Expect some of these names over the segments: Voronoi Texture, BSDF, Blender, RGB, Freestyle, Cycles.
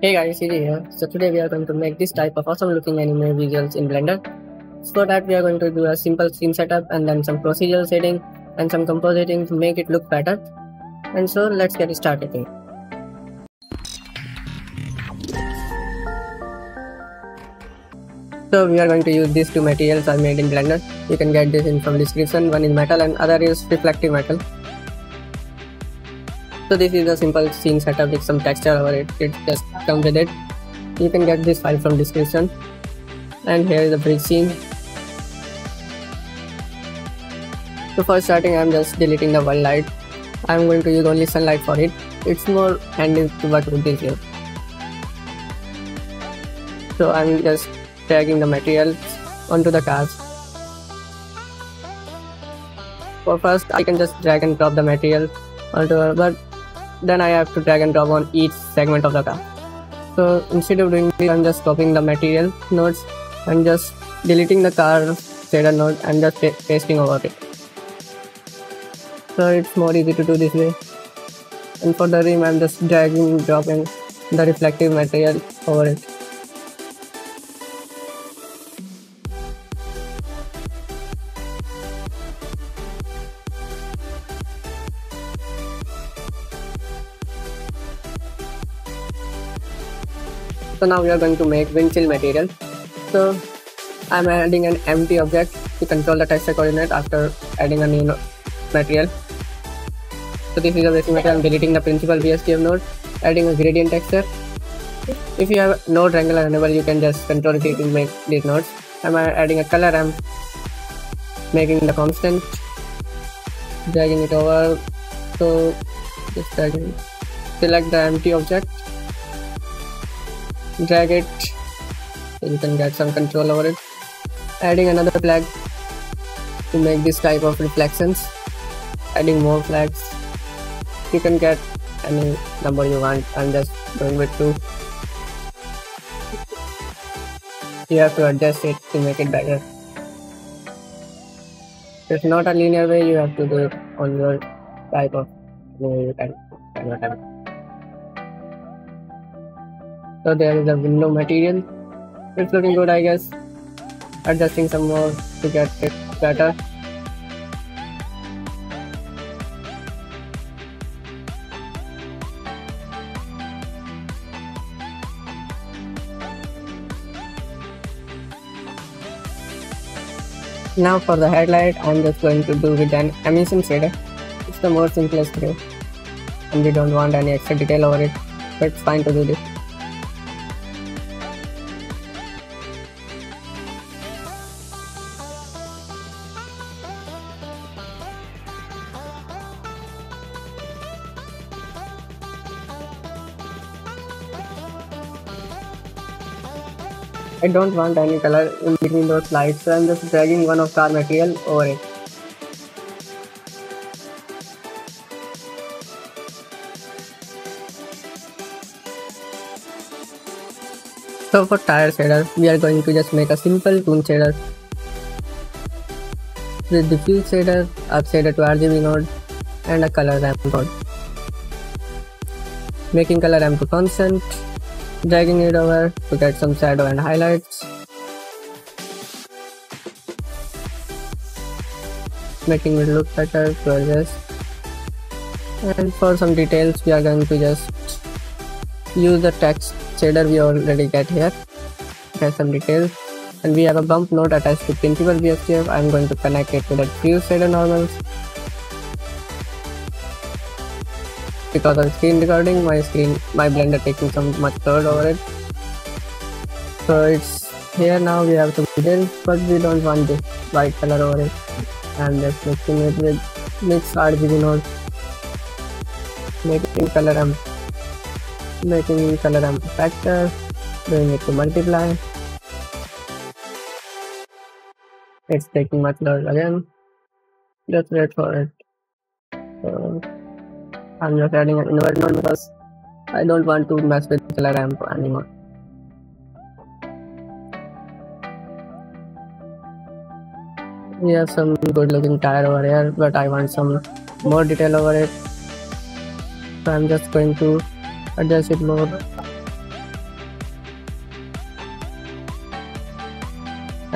Hey guys, Siri here. So today we are going to make this type of awesome looking anime visuals in Blender. For that we are going to do a simple scene setup and then some procedural shading and some compositing to make it look better. And so let's get started. So we are going to use these two materials I made in Blender. You can get this in from description. One is metal and other is reflective metal. So this is a simple scene setup with some texture over it. It just comes with it. You can get this file from description. And here is the bridge scene. So for starting, I'm just deleting the world light. I'm going to use only sunlight for it. It's more handy to work with this here. So I'm just dragging the materials onto the cars. For first, I can just drag and drop the material onto her, but then I have to drag and drop on each segment of the car. So instead of doing this, I'm just copying the material nodes and just deleting the car shader node and just pasting over it. So it's more easy to do this way. And for the rim, I'm just dragging and dropping the reflective material over it. So now we are going to make wind chill material. So I'm adding an empty object to control the texture coordinate after adding a new material. So this is a basic material. I'm deleting the principal BSDF node, adding a gradient texture. If you have node triangular enable, you can just control it to make these nodes. I'm adding a color. I'm making the constant, dragging it over. So just dragging, select the empty object, drag it, you can get some control over it. Adding another flag to make this type of reflections. Adding more flags. You can get any number you want. I'm just going with 2. You have to adjust it to make it better. It's not a linear way. You have to do it on your type of way you can. So there is a window material. It's looking good, I guess. Adjusting some more to get it better. Now for the headlight, I'm just going to do with an emission shader. It's the more simplest way, and we don't want any extra detail over it, but it's fine to do this. I don't want any color in between those lights, so I'm just dragging one of car material over it. So for tire shader, we are going to just make a simple toon shader. With diffuse shader, up shader to RGB node and a color ramp node. Making color ramp to constant. Dragging it over to get some shadow and highlights. Making it look better, gorgeous. And for some details, we are going to just use the text shader we already get here. Get some details. And we have a bump node attached to principal BSDF. I'm going to connect it to the diffuse shader normals. Because I'm screen recording, my Blender taking so much load over it. So it's here now, we have some details, but we don't want this white color over it. I'm just mixing it with mixed RGB node. Making color ramp factor, doing it to multiply. It's taking much load again. Just wait for it. So I'm just adding an invert node because I don't want to mess with color ramp anymore. We have some good looking tire over here, but I want some more detail over it. So I'm just going to adjust it more.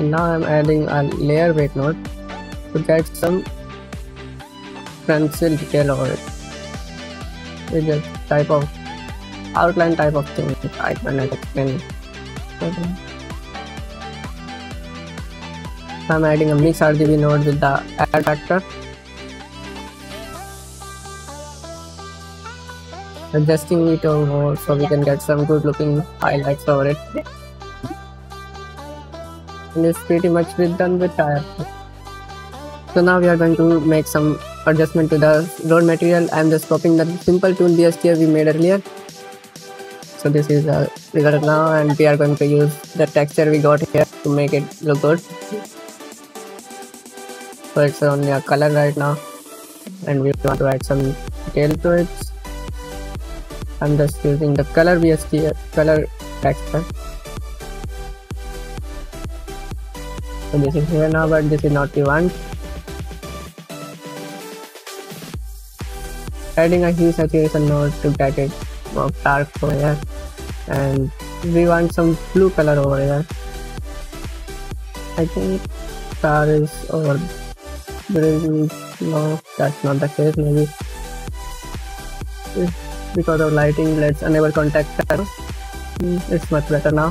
and now I'm adding a layer weight node to get some pencil detail over it. It's a type of outline type of thing which I cannot explain. Okay. I'm adding a mix RGB node with the add factor. Adjusting it over more so we can get some good looking highlights over it. And it's pretty much done with tire. So now we are going to make some adjustment to the road material. I'm just copying the simple tool BSDF we made earlier. So this is the result now, and we are going to use the texture we got here to make it look good. So it's only a color right now, and we want to add some detail to it. I'm just using the color BSDF, color texture. So this is here now, but this is not the one. Adding a hue saturation node to get it more dark over here, and we want some blue color over here. I think star is over there. No, that's not the case. Maybe it's because of lighting. Let's enable contact color. It's much better now.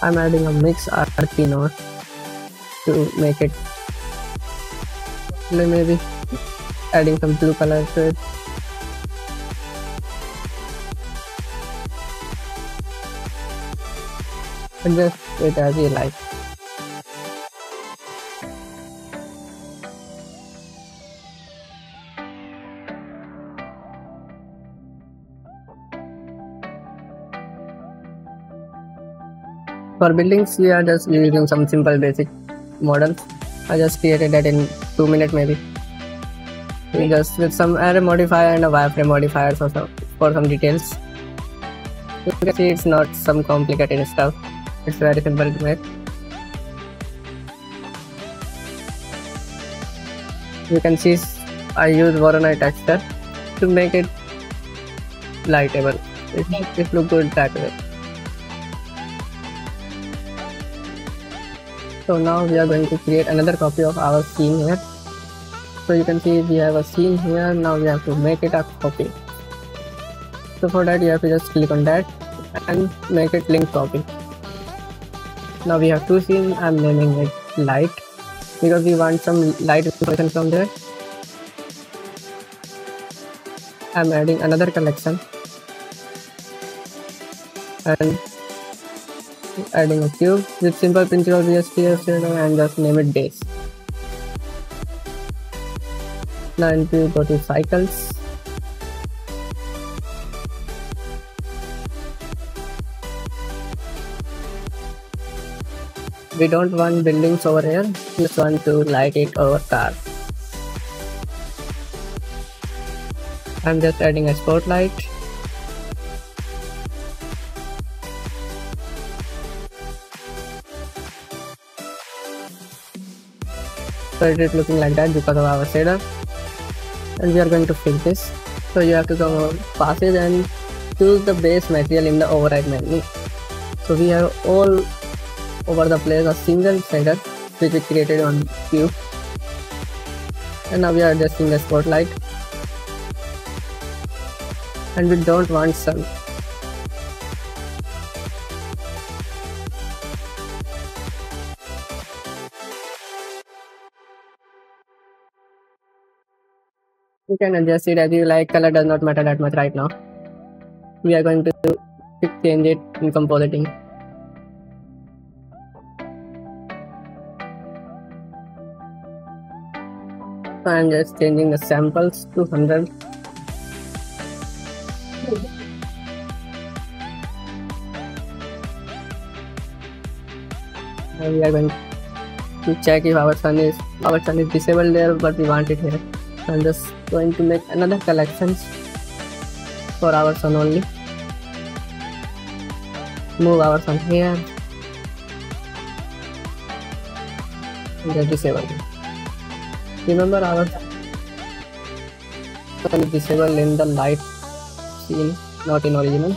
I'm adding a mix RGB node to make it blue, maybe adding some blue color to it. Adjust it as you like. For buildings, we are just using some simple basic models. I just created that in 2 minutes maybe. We just with some array modifier and a wireframe modifier for some details. You can see it's not some complicated stuff. It's very simple to make. You can see I use Voronoi Texture to make it lightable. It looks good that way. So now we are going to create another copy of our scene here. So you can see we have a scene here. Now we have to make it a copy. So for that you have to just click on that and make it link copy. Now we have two scenes. I'm naming it light because we want some light information from there. I'm adding another collection and adding a cube with simple principle BSDF shadow and just name it base. Now into go to Cycles. We don't want buildings over here, we just want to light it over car. I'm just adding a spotlight. So it is looking like that because of our shader, and we are going to fix this. So you have to come over passes and choose the base material in the override menu. So we have all over the place a single shader which we created on cube, and now we are adjusting the spotlight, and we don't want sun. You can adjust it as you like. Color does not matter that much right now. We are going to change it in compositing. So I am just changing the samples to 100. And we are going to check if our sun is disabled there, but we want it here. I'm just going to make another collection for our sun only. Move our sun here and just disable it. Remember our sun is disabled in the light scene, not in original.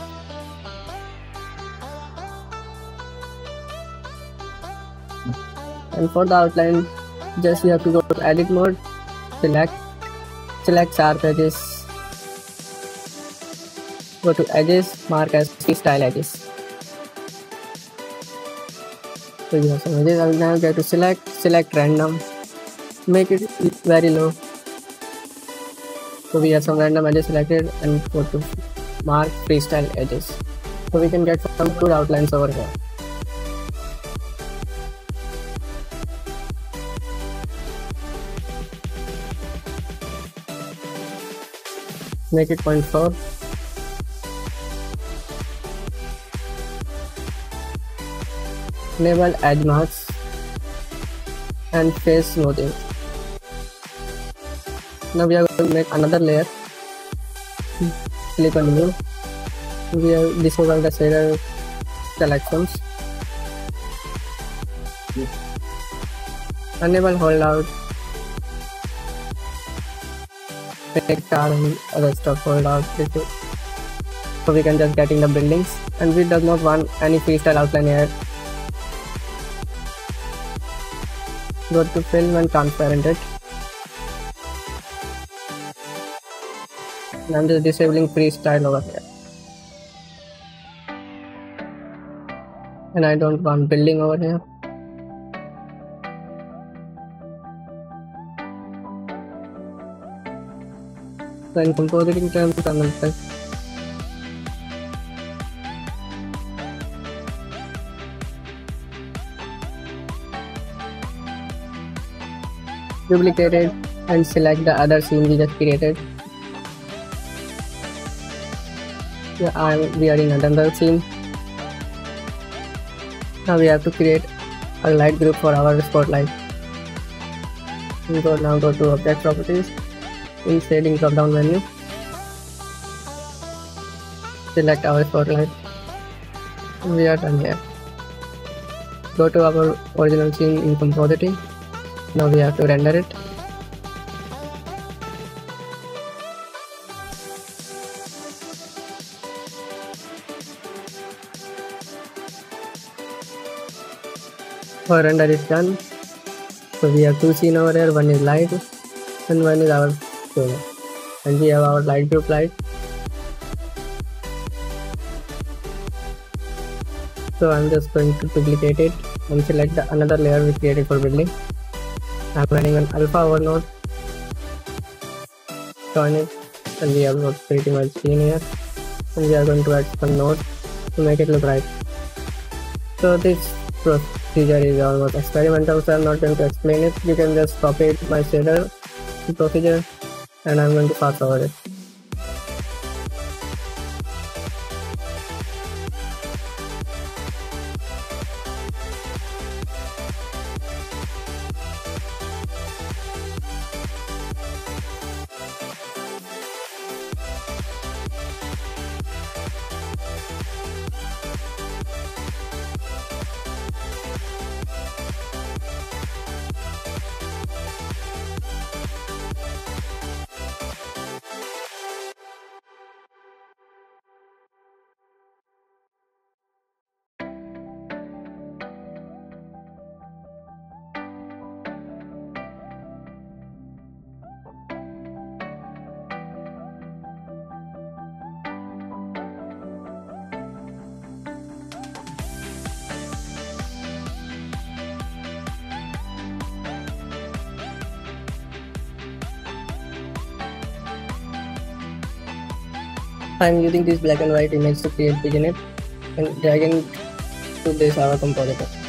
And for the outline, just you have to go to edit mode, select sharp edges, go to edges, mark as freestyle edges. So you have some edges, and now go to select random, make it very low. So we have some random edges selected and go to mark freestyle edges. So we can get some good outlines over here. Make it 0.4. Enable edge masks and face smoothing. Now we are going to make another layer. Click on new. We are disable the shader selections. Enable holdout. Make car and other stuff hold out, so we can just get in the buildings, and we does not want any freestyle outline here. Go to film and transparent it, and I'm just disabling freestyle over here, and I don't want building over here. Then compositing terms and then duplicate it and select the other scene we just created. We are in another scene. Now we have to create a light group for our spotlight. Now go to object properties. In shading drop down menu, select our spotlight. We are done here. Go to our original scene in compositing. Now we have to render it. Our render is done. So we have two scenes over here. One is light and one is our. And we have our light group light. So I'm just going to duplicate it and select another layer we created for building. I'm running an alpha over node. Join it, and we have not pretty much seen here. And we are going to add some node to make it look right. So this procedure is almost experimental, so I'm not going to explain it. You can just copy it, my shader procedure. And I'm going to pass over it. I am using this black and white image to create vignette and dragging to this our compositor.